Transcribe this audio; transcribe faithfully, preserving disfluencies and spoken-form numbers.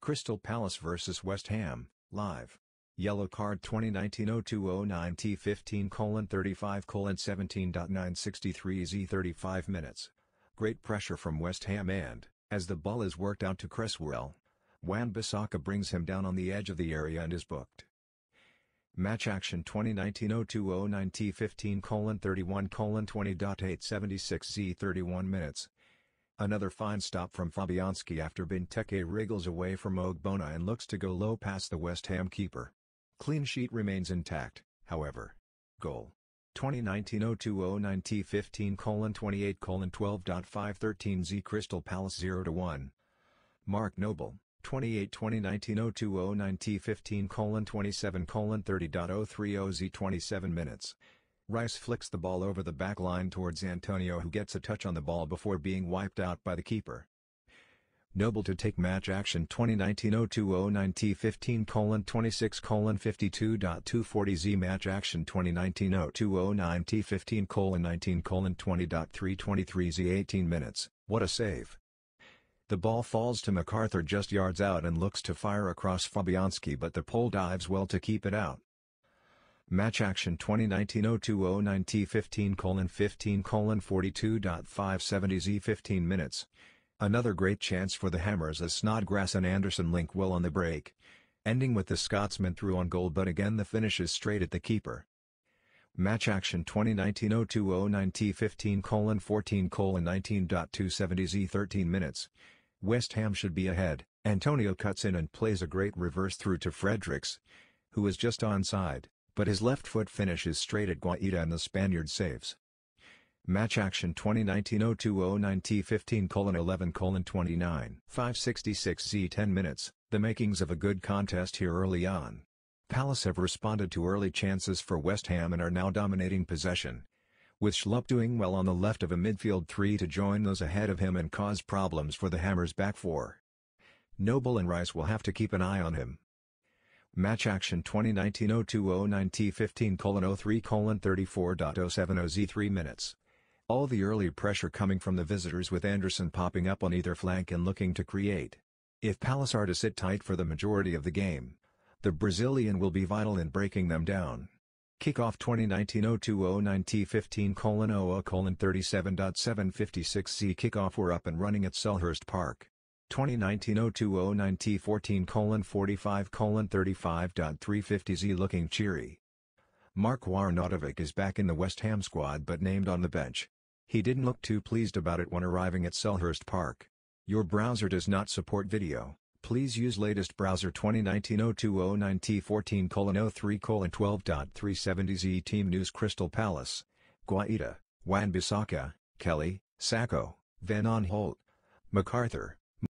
Crystal Palace versus West Ham, live. Yellow card twenty nineteen oh two oh nine T fifteen colon thirty-five colon seventeen point nine six three Z thirty-five minutes. Great pressure from West Ham and, as the ball is worked out to Cresswell, Wan-Bissaka brings him down on the edge of the area and is booked. Match action twenty nineteen oh two oh nine T fifteen colon thirty-one colon twenty point eight seven six Z thirty-one minutes. Another fine stop from Fabianski after Benteke wriggles away from Ogbonna and looks to go low past the West Ham keeper. Clean sheet remains intact, however. Goal. twenty nineteen oh two oh nine T fifteen colon twenty-eight colon twelve point five one three Z Crystal Palace zero to one. Mark Noble, twenty-eight twenty nineteen oh two oh nine T fifteen colon twenty-seven colon thirty point oh three oh Z twenty-seven minutes. Rice flicks the ball over the back line towards Antonio, who gets a touch on the ball before being wiped out by the keeper. Noble to take match action twenty nineteen oh two oh nine T fifteen colon twenty-six colon fifty-two point two four zero Z match action twenty nineteen oh two oh nine T fifteen colon nineteen colon twenty point three two three Z eighteen minutes. What a save. The ball falls to MacArthur just yards out and looks to fire across Fabianski, but the pole dives well to keep it out. Match action twenty nineteen oh two oh nine T fifteen colon fifteen colon forty-two point five seven Z fifteen minutes. Another great chance for the Hammers as Snodgrass and Anderson link well on the break, ending with the Scotsman through on goal, but again the finish is straight at the keeper. Match action twenty nineteen oh two oh nine T fifteen colon fourteen colon nineteen point two seven Z thirteen minutes. West Ham should be ahead. Antonio cuts in and plays a great reverse through to Fredericks, who is just onside, but his left foot finishes straight at Guaita and the Spaniard saves. Match action twenty nineteen oh two oh nine T fifteen colon eleven colon twenty-nine point five six six Z ten minutes. The makings of a good contest here early on. Palace have responded to early chances for West Ham and are now dominating possession, with Schlupp doing well on the left of a midfield three to join those ahead of him and cause problems for the Hammers' back four. Noble and Rice will have to keep an eye on him. Match action twenty nineteen oh two oh nine T fifteen colon oh three colon thirty-four point oh seven oh Z three minutes. All the early pressure coming from the visitors, with Anderson popping up on either flank and looking to create. If Palace are to sit tight for the majority of the game, the Brazilian will be vital in breaking them down. Kickoff twenty nineteen oh two oh nine T fifteen colon thirty-seven point seven five six Z kickoff were up and running at Selhurst Park. twenty nineteen oh two oh nine T fourteen colon forty-five colon thirty-five point three five zero Z looking cheery. Mark Arnautovic is back in the West Ham squad but named on the bench. He didn't look too pleased about it when arriving at Selhurst Park. Your browser does not support video. Please use latest browser twenty nineteen oh two oh nine T fourteen colon oh three colon twelve point three seven zero Z Team News. Crystal Palace, Guaita, Wan-Bissaka, Kelly, Sakho, Van On Holt, MacArthur,